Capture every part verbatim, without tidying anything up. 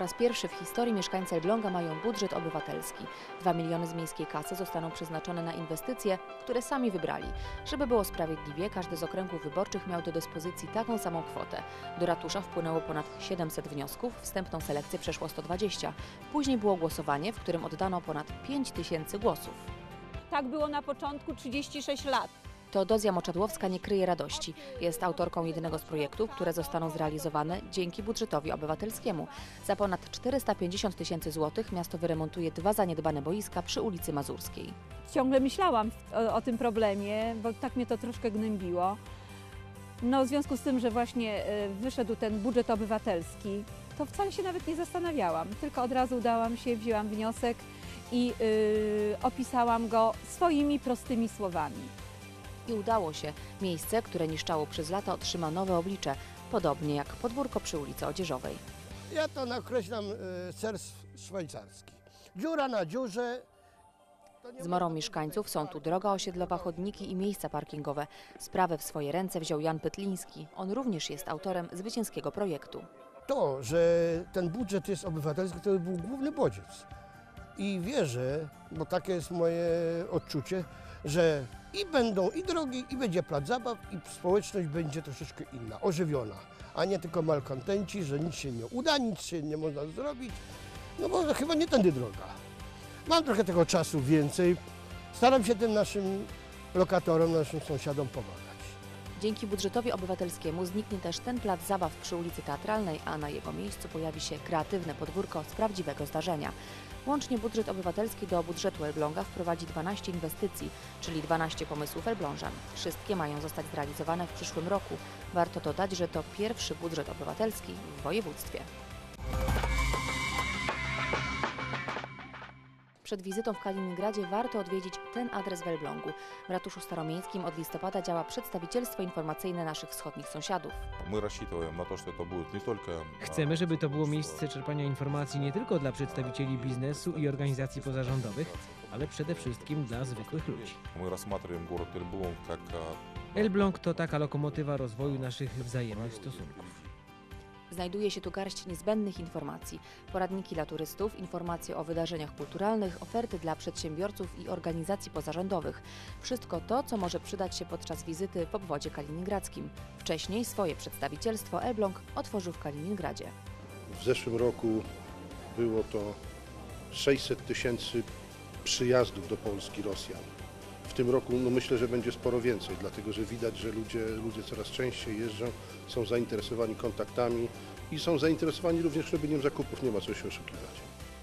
po raz pierwszy w historii mieszkańcy Elbląga mają budżet obywatelski. Dwa miliony z miejskiej kasy zostaną przeznaczone na inwestycje, które sami wybrali. Żeby było sprawiedliwie, każdy z okręgów wyborczych miał do dyspozycji taką samą kwotę. Do ratusza wpłynęło ponad siedemset wniosków, wstępną selekcję przeszło sto dwadzieścia. Później było głosowanie, w którym oddano ponad pięć tysięcy głosów. Tak było na początku trzydzieści sześć lat. To Dozja Moczadłowska nie kryje radości. Jest autorką jednego z projektów, które zostaną zrealizowane dzięki budżetowi obywatelskiemu. Za ponad czterysta pięćdziesiąt tysięcy złotych miasto wyremontuje dwa zaniedbane boiska przy ulicy Mazurskiej. Ciągle myślałam o, o tym problemie, bo tak mnie to troszkę gnębiło. No, w związku z tym, że właśnie wyszedł ten budżet obywatelski, to wcale się nawet nie zastanawiałam. Tylko od razu udałam się, wzięłam wniosek i yy, opisałam go swoimi prostymi słowami. I udało się. Miejsce, które niszczało przez lata, otrzyma nowe oblicze, podobnie jak podwórko przy ulicy Odzieżowej. Ja to nakreślam ser szwajcarski. Dziura na dziurze. Zmorą mieszkańców są tu droga osiedlowa, chodniki i miejsca parkingowe. Sprawę w swoje ręce wziął Jan Pytliński. On również jest autorem zwycięskiego projektu. To, że ten budżet jest obywatelski, to był główny bodziec. I wierzę, bo takie jest moje odczucie, że i będą i drogi, i będzie plac zabaw, i społeczność będzie troszeczkę inna, ożywiona, a nie tylko malkontenci, że nic się nie uda, nic się nie można zrobić, no bo chyba nie tędy droga. Mam trochę tego czasu więcej, staram się tym naszym lokatorom, naszym sąsiadom pomagać. Dzięki budżetowi obywatelskiemu zniknie też ten plac zabaw przy ulicy Teatralnej, a na jego miejscu pojawi się kreatywne podwórko z prawdziwego zdarzenia. Łącznie budżet obywatelski do budżetu Elbląga wprowadzi dwanaście inwestycji, czyli dwanaście pomysłów elblążan. Wszystkie mają zostać zrealizowane w przyszłym roku. Warto dodać, że to pierwszy budżet obywatelski w województwie. Przed wizytą w Kaliningradzie warto odwiedzić ten adres w Elblągu. W Ratuszu Staromiejskim od listopada działa przedstawicielstwo informacyjne naszych wschodnich sąsiadów. Chcemy, żeby to było miejsce czerpania informacji nie tylko dla przedstawicieli biznesu i organizacji pozarządowych, ale przede wszystkim dla zwykłych ludzi. Elbląg to taka lokomotywa rozwoju naszych wzajemnych stosunków. Znajduje się tu garść niezbędnych informacji. Poradniki dla turystów, informacje o wydarzeniach kulturalnych, oferty dla przedsiębiorców i organizacji pozarządowych. Wszystko to, co może przydać się podczas wizyty w obwodzie kaliningradzkim. Wcześniej swoje przedstawicielstwo Elbląg otworzył w Kaliningradzie. W zeszłym roku było to sześćset tysięcy przyjazdów do Polski Rosjan. W tym roku no myślę, że będzie sporo więcej, dlatego że widać, że ludzie, ludzie coraz częściej jeżdżą, są zainteresowani kontaktami i są zainteresowani również robieniem zakupów, nie ma co się oszukiwać.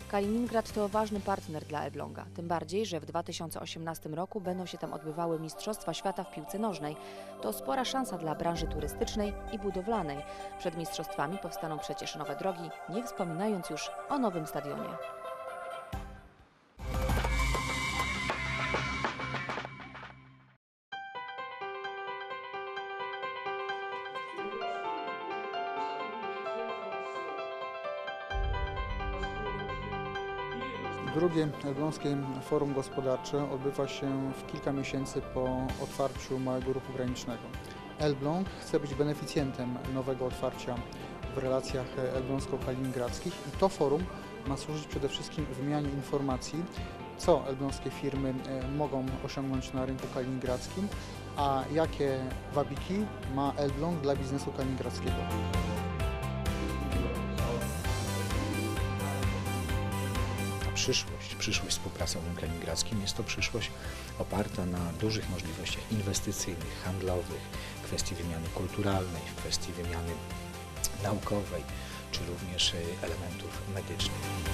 Kaliningrad to ważny partner dla Elbląga, tym bardziej, że w dwa tysiące osiemnastym roku będą się tam odbywały Mistrzostwa Świata w piłce nożnej. To spora szansa dla branży turystycznej i budowlanej. Przed mistrzostwami powstaną przecież nowe drogi, nie wspominając już o nowym stadionie. Drugie Elbląskie Forum Gospodarcze odbywa się w kilka miesięcy po otwarciu małego ruchu granicznego. Elbląg chce być beneficjentem nowego otwarcia w relacjach elbląsko-kaliningradzkich i to forum ma służyć przede wszystkim wymianie informacji, co elbląskie firmy mogą osiągnąć na rynku kaliningradzkim, a jakie wabiki ma Elbląg dla biznesu kaliningradzkiego. Przyszłość, przyszłość współpracy w Kaliningradzkim jest to przyszłość oparta na dużych możliwościach inwestycyjnych, handlowych, w kwestii wymiany kulturalnej, w kwestii wymiany naukowej, czy również elementów medycznych.